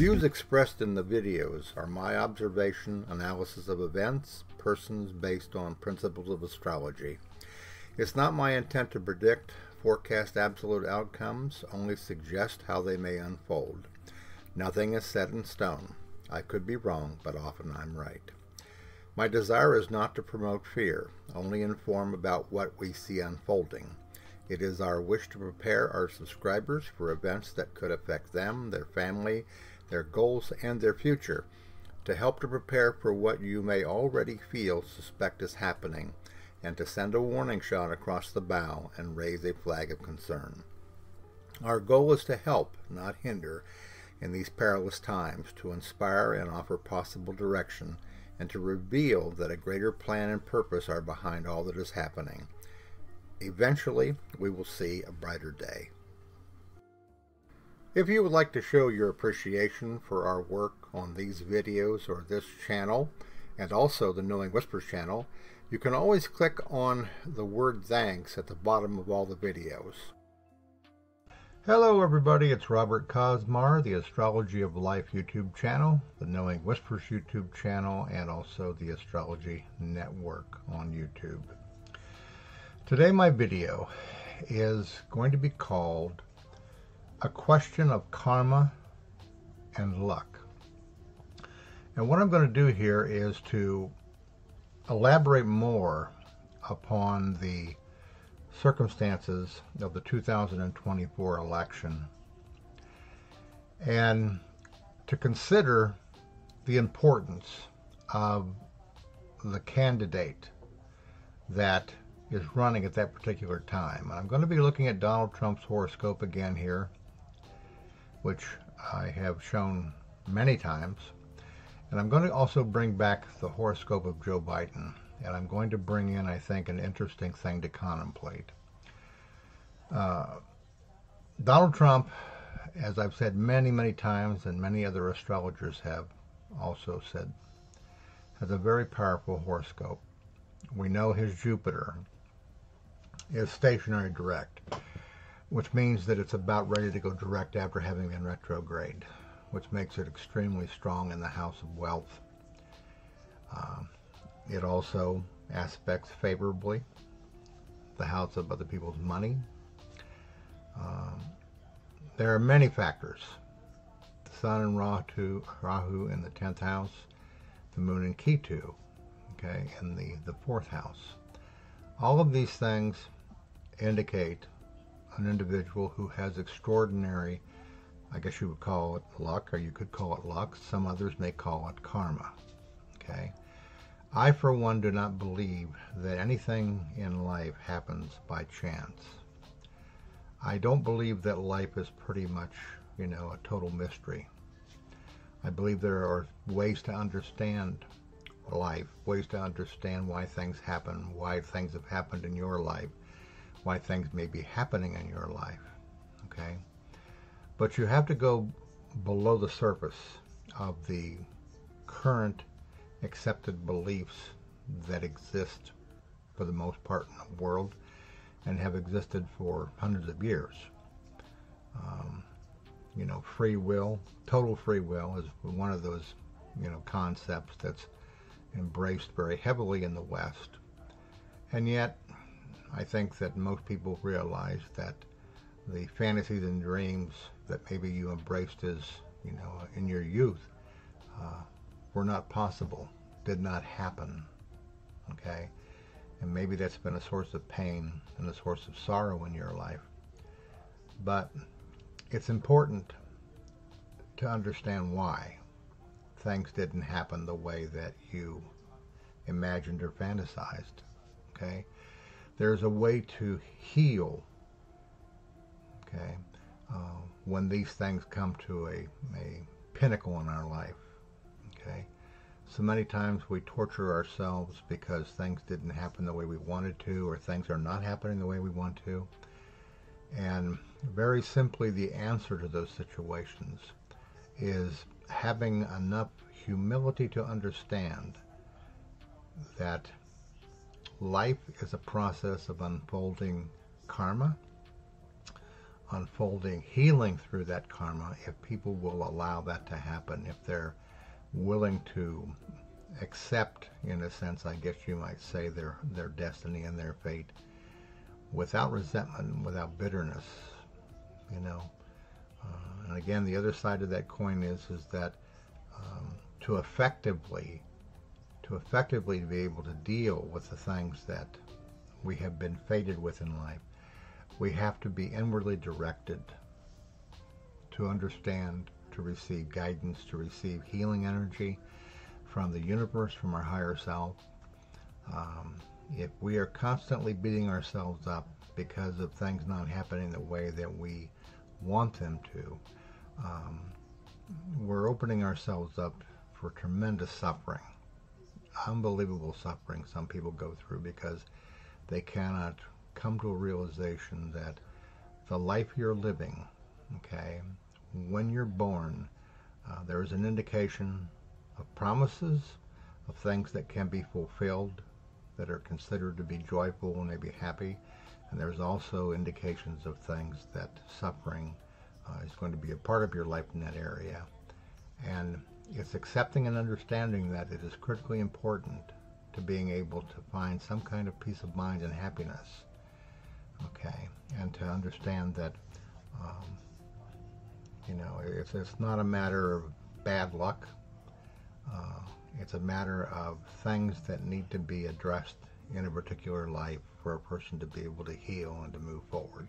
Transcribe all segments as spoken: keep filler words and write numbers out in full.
Views expressed in the videos are my observation, analysis of events, persons based on principles of astrology. It's not my intent to predict, forecast absolute outcomes, only suggest how they may unfold. Nothing is set in stone. I could be wrong, but often I'm right. My desire is not to promote fear, only inform about what we see unfolding. It is our wish to prepare our subscribers for events that could affect them, their family, their goals, and their future, to help to prepare for what you may already feel, suspect is happening, and to send a warning shot across the bow and raise a flag of concern. Our goal is to help, not hinder, in these perilous times, to inspire and offer possible direction, and to reveal that a greater plan and purpose are behind all that is happening. Eventually, we will see a brighter day. If you would like to show your appreciation for our work on these videos or this channel, and also the Knowing Whispers channel, you can always click on the word thanks at the bottom of all the videos. Hello everybody, it's Robert Cosmar, the Astrology of Life YouTube channel, the Knowing Whispers YouTube channel, and also the Astrology Network on YouTube. Today my video is going to be called A Question of Karma and Luck. And what I'm going to do here is to elaborate more upon the circumstances of the two thousand twenty-four election and to consider the importance of the candidate that is running at that particular time. And I'm going to be looking at Donald Trump's horoscope again here, which I have shown many times. And I'm going to also bring back the horoscope of Joe Biden. And I'm going to bring in, I think, an interesting thing to contemplate. Uh, Donald Trump, as I've said many, many times, and many other astrologers have also said, has a very powerful horoscope. We know his Jupiter is stationary direct, which means that it's about ready to go direct after having been retrograde, which makes it extremely strong in the house of wealth. Uh, it also aspects favorably the house of other people's money. Um, there are many factors. The Sun and Rahu, Rahu in the tenth house, the Moon and Ketu, okay, in the, the fourth house. All of these things indicate an individual who has extraordinary, I guess you would call it luck, or you could call it luck. Some others may call it karma, okay? I, for one, do not believe that anything in life happens by chance. I don't believe that life is pretty much, you know, a total mystery. I believe there are ways to understand life, ways to understand why things happen, why things have happened in your life, why things may be happening in your life, okay? But you have to go below the surface of the current accepted beliefs that exist for the most part in the world and have existed for hundreds of years. Um, you know, free will, total free will is one of those, you know, concepts that's embraced very heavily in the West. And yet, I think that most people realize that the fantasies and dreams that maybe you embraced as, you know, in your youth uh, were not possible, did not happen, okay? And maybe that's been a source of pain and a source of sorrow in your life. But it's important to understand why things didn't happen the way that you imagined or fantasized, okay? There's a way to heal, okay, uh, when these things come to a, a pinnacle in our life, okay? So many times we torture ourselves because things didn't happen the way we wanted to, or things are not happening the way we want to. And very simply, the answer to those situations is having enough humility to understand that life is a process of unfolding karma, unfolding healing through that karma if people will allow that to happen, if they're willing to accept, in a sense, I guess you might say, their their destiny and their fate without resentment, without bitterness, you know. Uh, and again, the other side of that coin is is that um, to effectively to effectively be able to deal with the things that we have been fated with in life, we have to be inwardly directed to understand, to receive guidance, to receive healing energy from the universe, from our higher self. Um, if we are constantly beating ourselves up because of things not happening the way that we want them to, um, we're opening ourselves up for tremendous suffering, unbelievable suffering some people go through because they cannot come to a realization that the life you're living, okay, when you're born, uh, there is an indication of promises, of things that can be fulfilled, that are considered to be joyful and maybe happy, and there's also indications of things that suffering uh, is going to be a part of your life in that area. And it's accepting and understanding that it is critically important to being able to find some kind of peace of mind and happiness, okay, and to understand that um, you know, it's, it's not a matter of bad luck. Uh, it's a matter of things that need to be addressed in a particular life for a person to be able to heal and to move forward.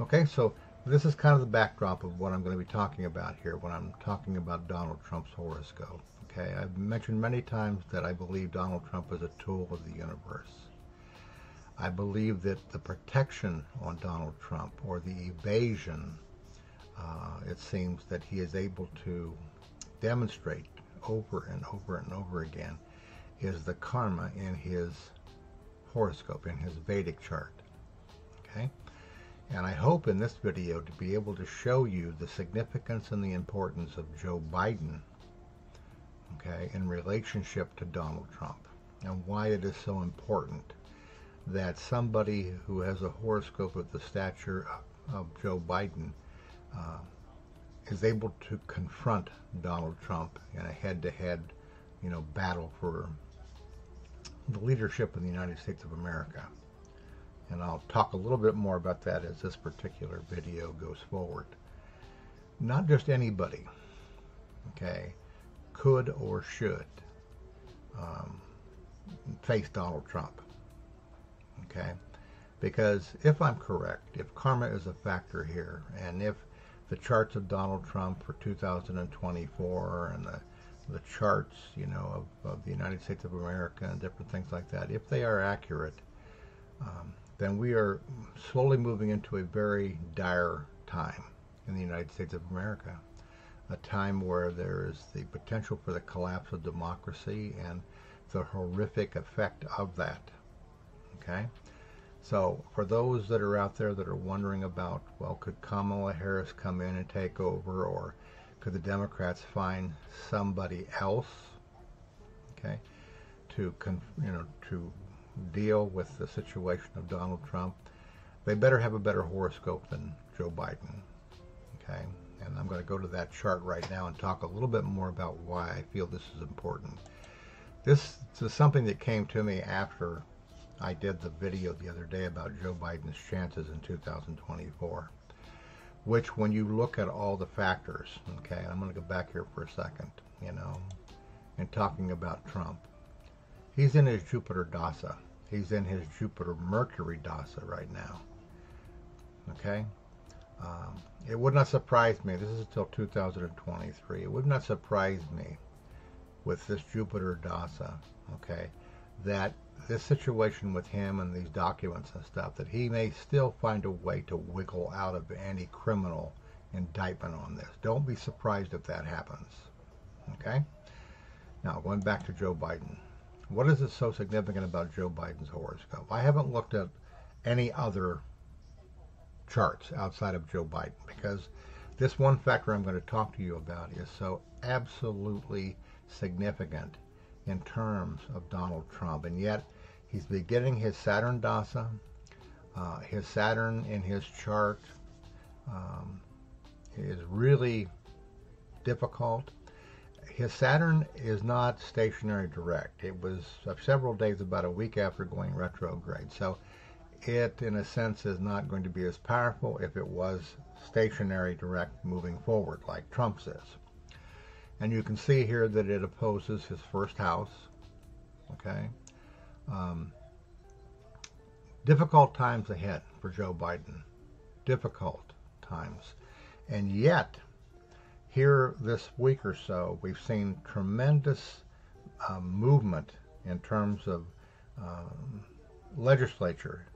Okay, so this is kind of the backdrop of what I'm going to be talking about here when I'm talking about Donald Trump's horoscope. Okay, I've mentioned many times that I believe Donald Trump is a tool of the universe. I believe that the protection on Donald Trump, or the evasion, uh, it seems that he is able to demonstrate over and over and over again, is the karma in his horoscope, in his Vedic chart. Okay, and I hope in this video to be able to show you the significance and the importance of Joe Biden, okay, in relationship to Donald Trump, and why it is so important that somebody who has a horoscope of the stature of, of Joe Biden uh, is able to confront Donald Trump in a head-to-head, you know, battle for the leadership of the United States of America. And I'll talk a little bit more about that as this particular video goes forward. Not just anybody, okay, could or should um, face Donald Trump, okay? Because if I'm correct, if karma is a factor here, and if the charts of Donald Trump for two thousand twenty-four and the, the charts, you know, of, of the United States of America and different things like that, if they are accurate, um, then we are slowly moving into a very dire time in the United States of America, a time where there is the potential for the collapse of democracy and the horrific effect of that, okay? So for those that are out there that are wondering about, well, could Kamala Harris come in and take over, or could the Democrats find somebody else, okay, to con you know to deal with the situation of Donald Trump? They better have a better horoscope than Joe Biden, okay? And I'm going to go to that chart right now and talk a little bit more about why I feel this is important. This is something that came to me after I did the video the other day about Joe Biden's chances in two thousand twenty-four, which, when you look at all the factors, okay, I'm going to go back here for a second, you know, and talking about Trump. He's in his Jupiter Dasa. He's in his Jupiter Mercury Dasa right now, okay? Um, it would not surprise me, this is until two thousand twenty-three, it would not surprise me with this Jupiter Dasa, okay, that this situation with him and these documents and stuff, that he may still find a way to wiggle out of any criminal indictment on this. Don't be surprised if that happens, okay? Now, going back to Joe Biden. What is it so significant about Joe Biden's horoscope? I haven't looked at any other charts outside of Joe Biden, because this one factor I'm going to talk to you about is so absolutely significant in terms of Donald Trump. And yet he's beginning his Saturn Dasa, uh, his Saturn in his chart Um, it is really difficult. His Saturn is not stationary direct. It was several days, about a week after going retrograde. So it, in a sense, is not going to be as powerful if it was stationary direct moving forward like Trump's is. And you can see here that it opposes his first house. Okay. Um, difficult times ahead for Joe Biden. Difficult times. And yet, here this week or so, we've seen tremendous uh, movement in terms of um, legislature.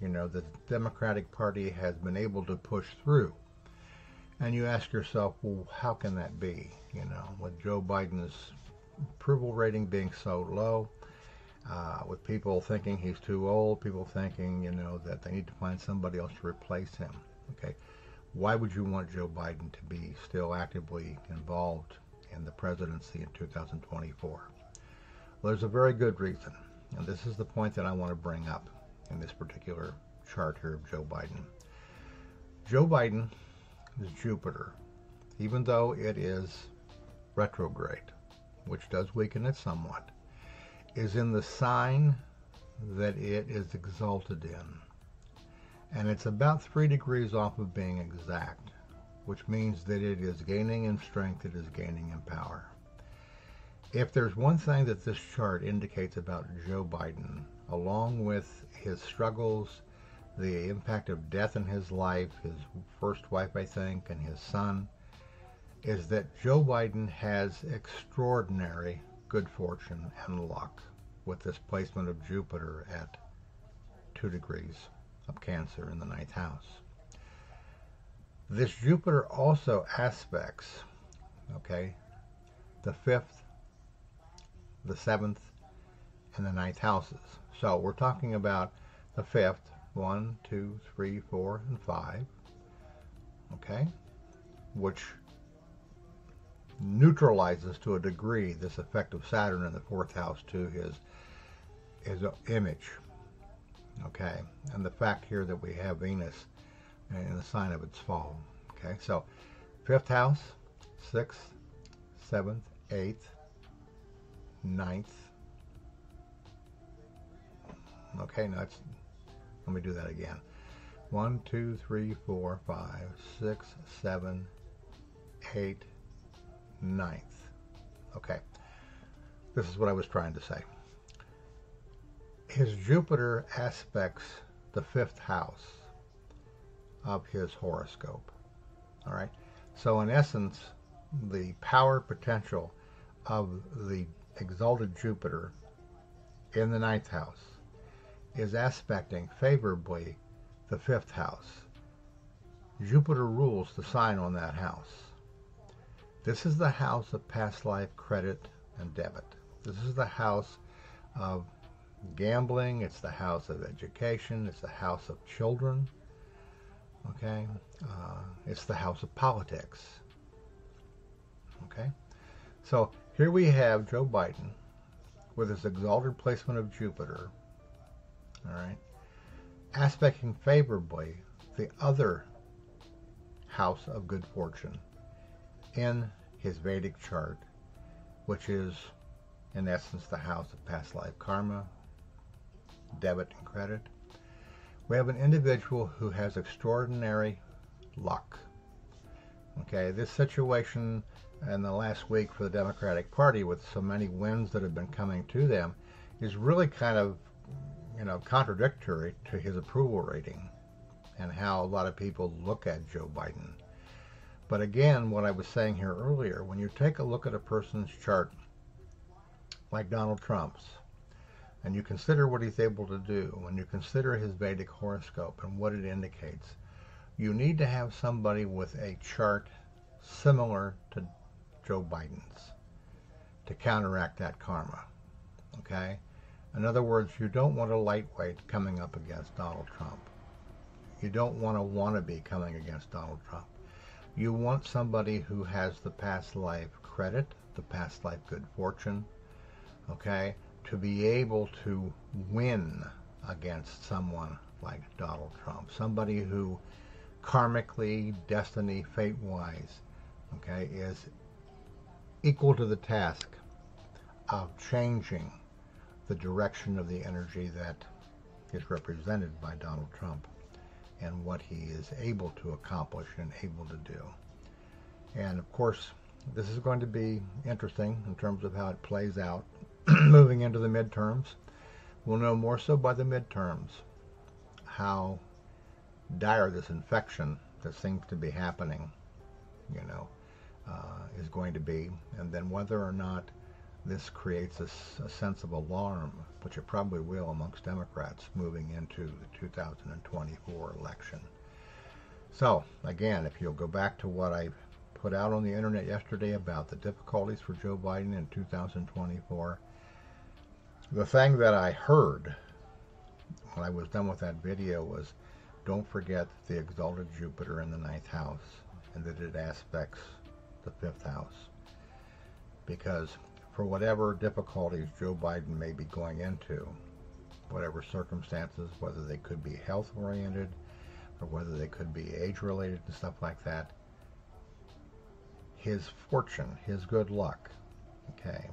You know, the Democratic Party has been able to push through. And you ask yourself, well, how can that be? You know, with Joe Biden's approval rating being so low, uh, with people thinking he's too old, people thinking, you know, that they need to find somebody else to replace him. Okay. Why would you want Joe Biden to be still actively involved in the presidency in two thousand twenty-four? Well, there's a very good reason, and this is the point that I want to bring up in this particular chart here of Joe Biden. Joe Biden is Jupiter, even though it is retrograde, which does weaken it somewhat, is in the sign that it is exalted in. And it's about three degrees off of being exact, which means that it is gaining in strength, it is gaining in power. If there's one thing that this chart indicates about Joe Biden, along with his struggles, the impact of death in his life, his first wife, I think, and his son, is that Joe Biden has extraordinary good fortune and luck with this placement of Jupiter at two degrees of Cancer in the ninth house. This Jupiter also aspects, okay, the fifth, the seventh, and the ninth houses. So we're talking about the fifth, one, two, three, four, and five, okay, which neutralizes to a degree this effect of Saturn in the fourth house to his, his image. Okay, and the fact here that we have Venus in the sign of its fall. Okay, so fifth house, sixth, seventh, eighth, ninth. Okay, now it's, let me do that again. One, two, three, four, five, six, seven, eight, ninth. Okay, this is what I was trying to say. His Jupiter aspects the fifth house of his horoscope. All right. So in essence, the power potential of the exalted Jupiter in the ninth house is aspecting favorably the fifth house. Jupiter rules the sign on that house. This is the house of past life credit and debit. This is the house of gambling, it's the house of education, it's the house of children, okay, uh, it's the house of politics, okay. So here we have Joe Biden with his exalted placement of Jupiter, all right, aspecting favorably the other house of good fortune in his Vedic chart, which is in essence the house of past life karma, debit and credit. We have an individual who has extraordinary luck. Okay, this situation in the last week for the Democratic Party with so many wins that have been coming to them is really kind of, you know, contradictory to his approval rating and how a lot of people look at Joe Biden. But again, what I was saying here earlier, when you take a look at a person's chart like Donald Trump's, and you consider what he's able to do, when you consider his Vedic horoscope and what it indicates, you need to have somebody with a chart similar to Joe Biden's to counteract that karma, okay? In other words, you don't want a lightweight coming up against Donald Trump. You don't want a wannabe coming against Donald Trump. You want somebody who has the past life credit, the past life good fortune, okay, to be able to win against someone like Donald Trump, somebody who karmically, destiny, fate-wise, okay, is equal to the task of changing the direction of the energy that is represented by Donald Trump and what he is able to accomplish and able to do. And of course, this is going to be interesting in terms of how it plays out moving into the midterms. We'll know more so by the midterms how dire this infection that seems to be happening, you know, uh, is going to be, and then whether or not this creates a, a sense of alarm, which it probably will amongst Democrats moving into the two thousand twenty-four election. So, again, if you'll go back to what I put out on the internet yesterday about the difficulties for Joe Biden in two thousand twenty-four, the thing that I heard when I was done with that video was, don't forget the exalted Jupiter in the ninth house and that it aspects the fifth house. Because for whatever difficulties Joe Biden may be going into, whatever circumstances, whether they could be health-oriented or whether they could be age-related and stuff like that, his fortune, his good luck, okay,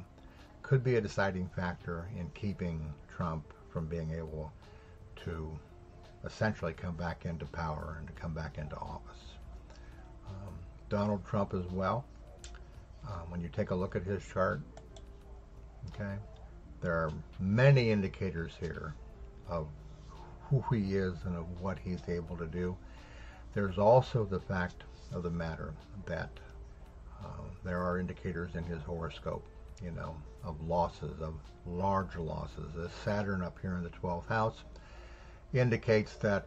could be a deciding factor in keeping Trump from being able to essentially come back into power and to come back into office. Um, Donald Trump as well, uh, when you take a look at his chart, okay, there are many indicators here of who he is and of what he's able to do. There's also the fact of the matter that uh, there are indicators in his horoscope, you know, of losses, of large losses. This Saturn up here in the twelfth house indicates that,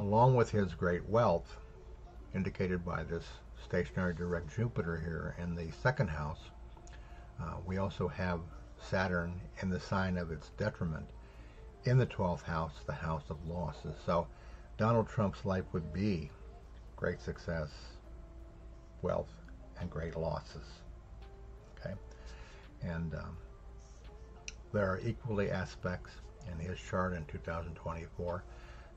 along with his great wealth, indicated by this stationary direct Jupiter here in the second house, uh, we also have Saturn in the sign of its detriment in the twelfth house, the house of losses. So Donald Trump's life would be great success, wealth, and great losses. Okay, and um, there are equally aspects in his chart in two thousand twenty-four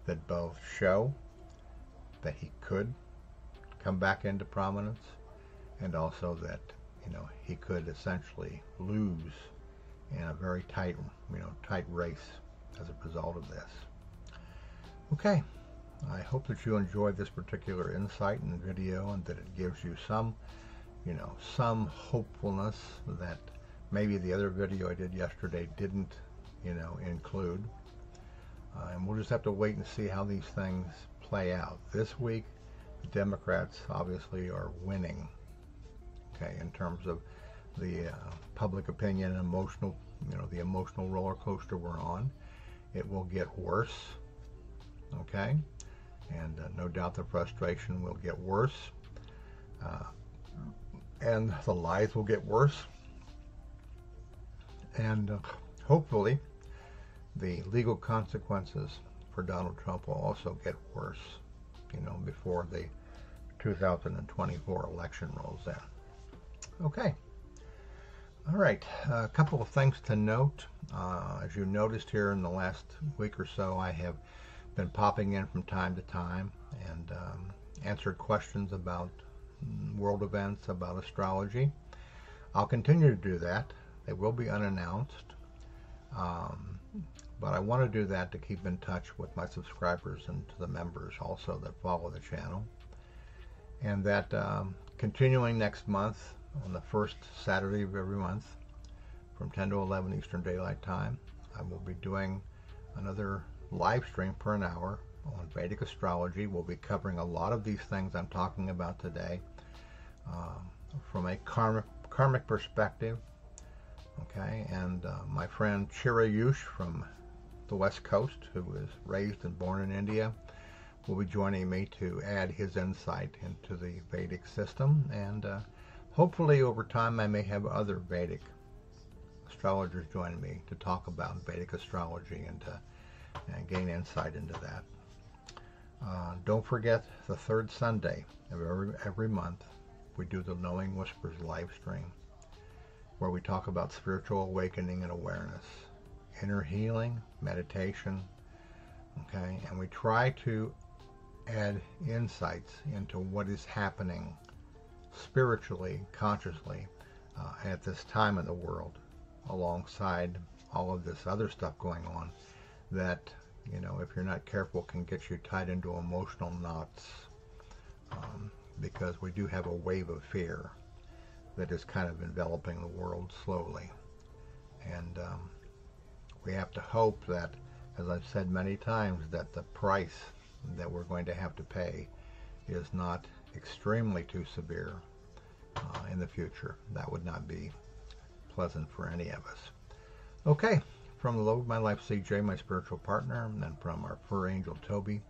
that both show that he could come back into prominence, and also that, you know, he could essentially lose in a very tight, you know, tight race as a result of this. Okay, I hope that you enjoyed this particular insight and video, and that it gives you some, you know, some hopefulness that maybe the other video I did yesterday didn't, you know, include. Uh, and we'll just have to wait and see how these things play out. This week, the Democrats obviously are winning, okay, in terms of the uh, public opinion and emotional, you know, the emotional roller coaster we're on. It will get worse, okay, and uh, no doubt the frustration will get worse, uh, and the lies will get worse, and uh, hopefully the legal consequences for Donald Trump will also get worse, you know, before the two thousand twenty-four election rolls in. Okay. All right. Uh, a couple of things to note. Uh, as you noticed here in the last week or so, I have been popping in from time to time and um, answered questions about world events, about astrology. I'll continue to do that. They will be unannounced. Um, but I want to do that to keep in touch with my subscribers and to the members also that follow the channel. And that um, continuing next month on the first Saturday of every month from ten to eleven Eastern Daylight Time, I will be doing another live stream for an hour on Vedic astrology. We'll be covering a lot of these things I'm talking about today uh, from a karmic, karmic perspective. Okay, and uh, my friend Chirayush from the West Coast, who was raised and born in India, will be joining me to add his insight into the Vedic system. And uh, hopefully over time I may have other Vedic astrologers join me to talk about Vedic astrology and to and gain insight into that. Uh, don't forget the third Sunday of every, every month we do the Knowing Whispers live stream, where we talk about spiritual awakening and awareness, inner healing, meditation, okay, and we try to add insights into what is happening spiritually, consciously, uh, at this time in the world, alongside all of this other stuff going on that, you know, if you're not careful, can get you tied into emotional knots, um, because we do have a wave of fear that is kind of enveloping the world slowly. And um, we have to hope that, as I've said many times, that the price that we're going to have to pay is not extremely too severe uh, in the future. That would not be pleasant for any of us. Okay, from the love of my life, C J, my spiritual partner, and then from our fur angel, Toby,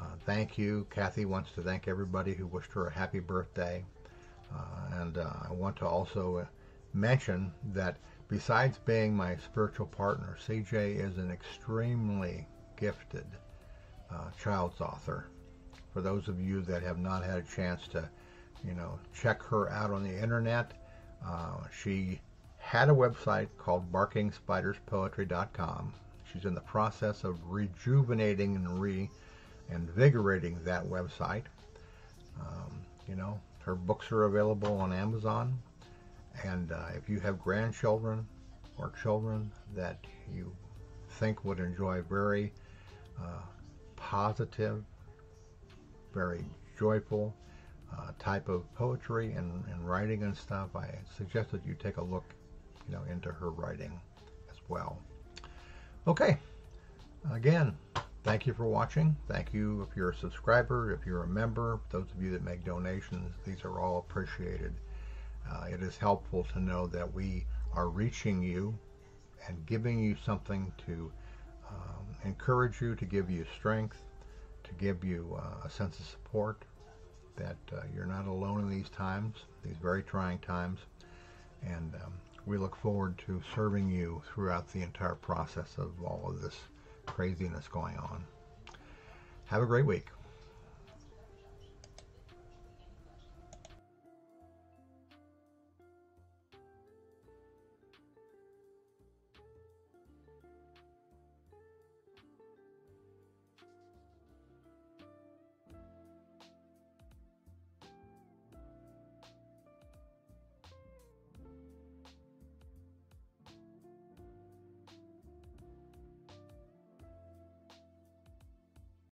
uh, thank you. Kathy wants to thank everybody who wished her a happy birthday. Uh, and uh, I want to also mention that besides being my spiritual partner, C J is an extremely gifted uh, child's author. For those of you that have not had a chance to, you know, check her out on the internet, uh, she had a website called Barking Spiders Poetry dot com. She's in the process of rejuvenating and reinvigorating that website. Um, you know, her books are available on Amazon. And uh, if you have grandchildren or children that you think would enjoy very uh, positive, very joyful uh, type of poetry and, and writing and stuff, I suggest that you take a look, you know, into her writing as well. Okay, again, thank you for watching. Thank you if you're a subscriber, if you're a member, those of you that make donations, these are all appreciated. Uh, it is helpful to know that we are reaching you and giving you something to um, encourage you, to give you strength, to give you uh, a sense of support, that uh, you're not alone in these times, these very trying times. And um, we look forward to serving you throughout the entire process of all of this craziness going on. Have a great week.